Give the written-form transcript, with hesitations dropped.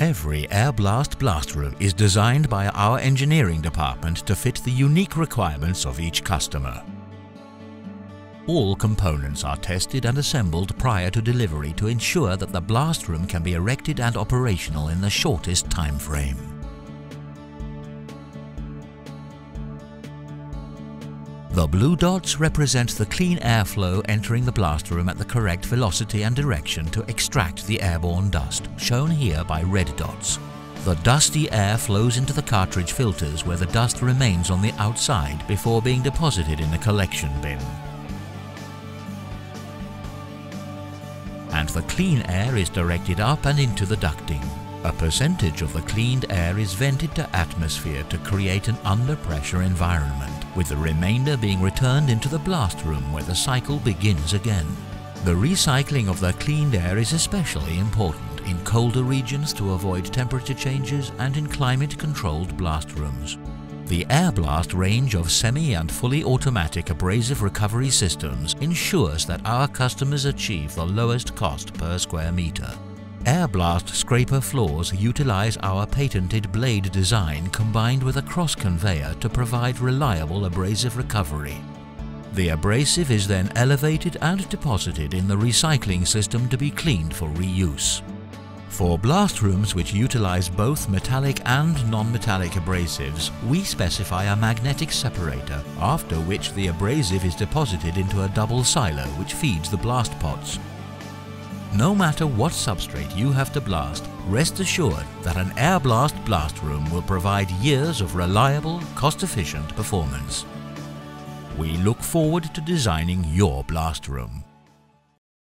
Every air blast room is designed by our engineering department to fit the unique requirements of each customer. All components are tested and assembled prior to delivery to ensure that the blast room can be erected and operational in the shortest time frame. The blue dots represent the clean airflow entering the blast room at the correct velocity and direction to extract the airborne dust, shown here by red dots. The dusty air flows into the cartridge filters where the dust remains on the outside before being deposited in the collection bin. And the clean air is directed up and into the ducting. A percentage of the cleaned air is vented to atmosphere to create an under-pressure environment, with the remainder being returned into the blast room where the cycle begins again. The recycling of the cleaned air is especially important in colder regions to avoid temperature changes and in climate-controlled blast rooms. The air blast range of semi- and fully automatic abrasive recovery systems ensures that our customers achieve the lowest cost per square meter. Air blast scraper floors utilize our patented blade design combined with a cross conveyor to provide reliable abrasive recovery. The abrasive is then elevated and deposited in the recycling system to be cleaned for reuse. For blast rooms which utilize both metallic and non-metallic abrasives, we specify a magnetic separator, after which the abrasive is deposited into a double silo which feeds the blast pots. No matter what substrate you have to blast, rest assured that an air blast room will provide years of reliable, cost-efficient performance. We look forward to designing your blast room.